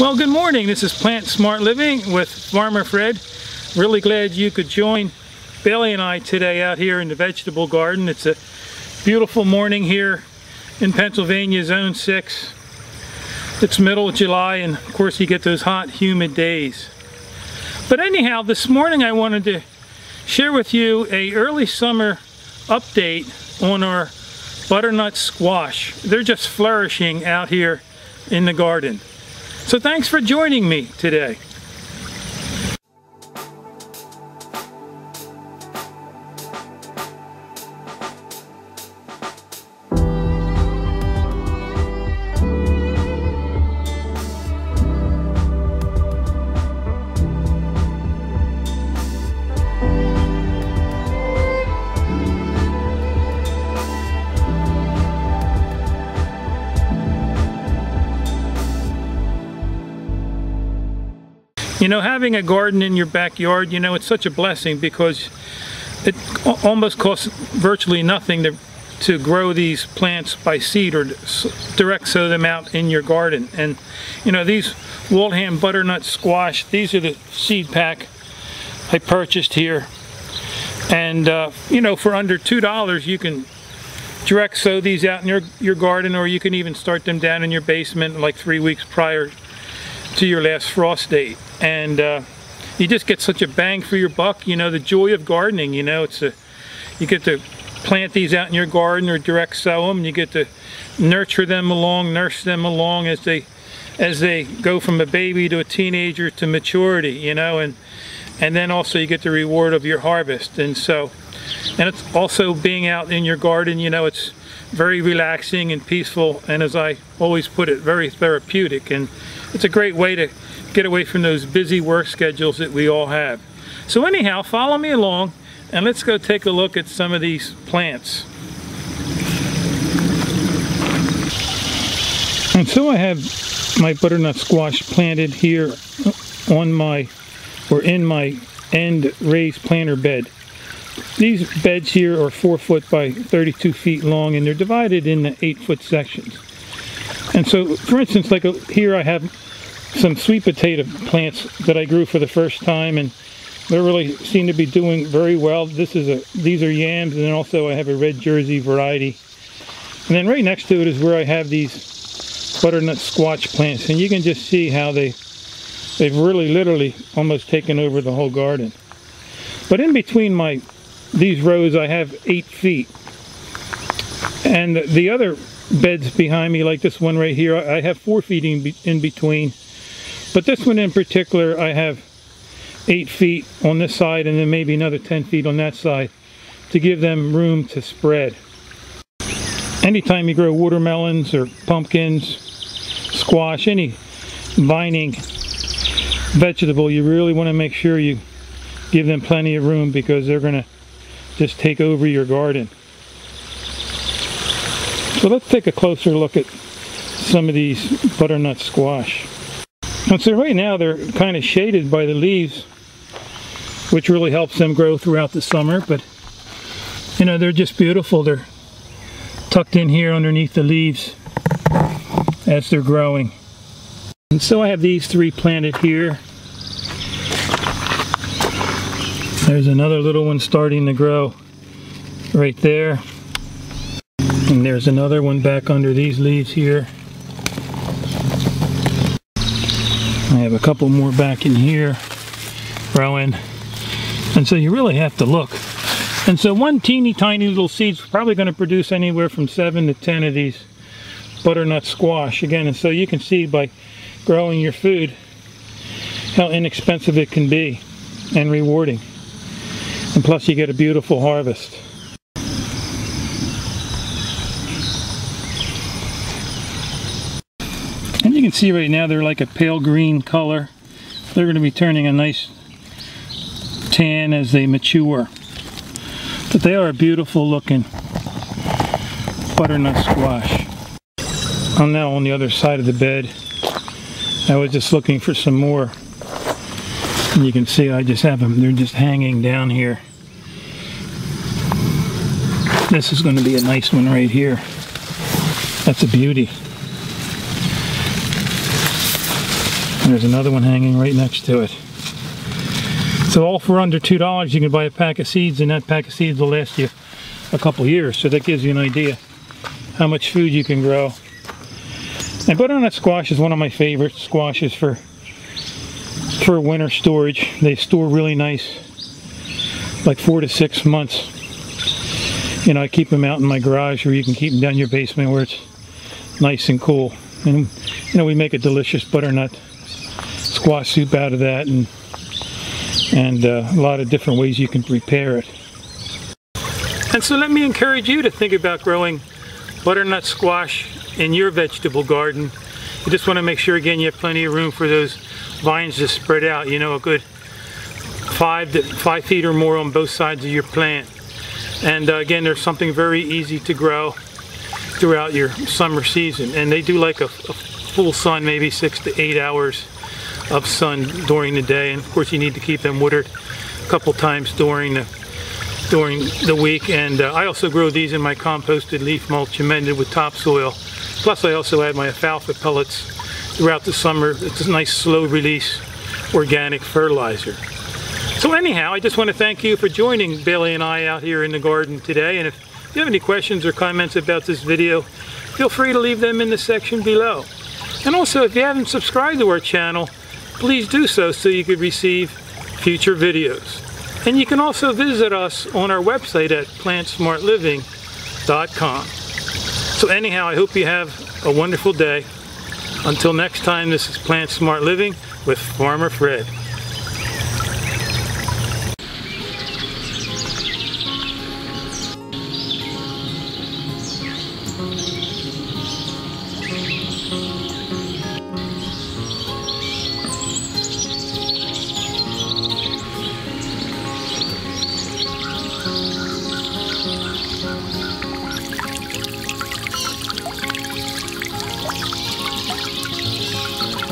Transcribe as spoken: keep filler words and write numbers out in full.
Well, good morning. This is Plant Smart Living with Farmer Fred. Really glad you could join Bailey and I today out here in the vegetable garden. It's a beautiful morning here in Pennsylvania, zone six. It's middle of July, and of course you get those hot, humid days. But anyhow, this morning I wanted to share with you a early summer update on our butternut squash. They're just flourishing out here in the garden. So thanks for joining me today. You know, having a garden in your backyard, you know, it's such a blessing because it almost costs virtually nothing to, to grow these plants by seed or direct sow them out in your garden. And, you know, these Waltham butternut squash, these are the seed pack I purchased here. And, uh, you know, for under two dollars, you can direct sow these out in your, your garden, or you can even start them down in your basement like three weeks prior to your last frost date. And uh, you just get such a bang for your buck. You know, the joy of gardening, you know, it's a, you get to plant these out in your garden or direct sow them. You get to nurture them along, nurse them along as they as they go from a baby to a teenager to maturity, you know, and and then also you get the reward of your harvest. And so, and it's also being out in your garden, you know, it's very relaxing and peaceful, and as I always put it, very therapeutic. And it's a great way to get away from those busy work schedules that we all have. So anyhow, follow me along and let's go take a look at some of these plants. And so I have my butternut squash planted here on my, or in my end raised planter bed. These beds here are four foot by thirty-two feet long, and they're divided into eight foot sections. And so, for instance, like here I have some sweet potato plants that I grew for the first time, and they really seem to be doing very well. This is a, these are yams, and then also I have a red Jersey variety. And then right next to it is where I have these butternut squash plants, and you can just see how they, they've really literally almost taken over the whole garden. But in between my these rows I have eight feet, and the other beds behind me, like this one right here, I have four feet in, be in between, but this one in particular I have eight feet on this side and then maybe another ten feet on that side to give them room to spread. Anytime you grow watermelons or pumpkins, squash, any vining vegetable, you really want to make sure you give them plenty of room, because they're going to just take over your garden. So let's take a closer look at some of these butternut squash. And so right now they're kind of shaded by the leaves, which really helps them grow throughout the summer. But you know, they're just beautiful. They're tucked in here underneath the leaves as they're growing. And so I have these three planted here. There's another little one starting to grow right there. And there's another one back under these leaves here. I have a couple more back in here growing. And so you really have to look. And so one teeny tiny little seed's probably going to produce anywhere from seven to ten of these butternut squash. Again, and so you can see by growing your food how inexpensive it can be and rewarding. And plus you get a beautiful harvest. And you can see right now they're like a pale green color. They're going to be turning a nice tan as they mature. But they are a beautiful looking butternut squash. I'm now on the other side of the bed. I was just looking for some more. You can see I just have them, they're just hanging down here. This is going to be a nice one right here. That's a beauty. And there's another one hanging right next to it. So all for under two dollars you can buy a pack of seeds, and that pack of seeds will last you a couple years. So that gives you an idea how much food you can grow. And butternut squash is one of my favorite squashes for, for winter storage. They store really nice, like four to six months. You know, I keep them out in my garage, or you can keep them down in your basement where it's nice and cool. And, you know, we make a delicious butternut squash soup out of that. And and uh, a lot of different ways you can prepare it. And so let me encourage you to think about growing butternut squash in your vegetable garden. You just want to make sure, again, you have plenty of room for those vines to spread out, you know, a good five to five feet or more on both sides of your plant. And uh, again, there's something very easy to grow throughout your summer season. And they do like a, a full sun, maybe six to eight hours of sun during the day, and of course you need to keep them watered a couple times during the during the week. And uh, I also grow these in my composted leaf mulch amended with topsoil, plus I also add my alfalfa pellets throughout the summer. It's a nice slow release organic fertilizer. So anyhow, I just want to thank you for joining Bailey and I out here in the garden today, and if you have any questions or comments about this video, feel free to leave them in the section below. And also, if you haven't subscribed to our channel, please do so so you could receive future videos. And you can also visit us on our website at plant smart living dot com. So anyhow, I hope you have a wonderful day. Until next time, this is Plant Smart Living with Farmer Fred.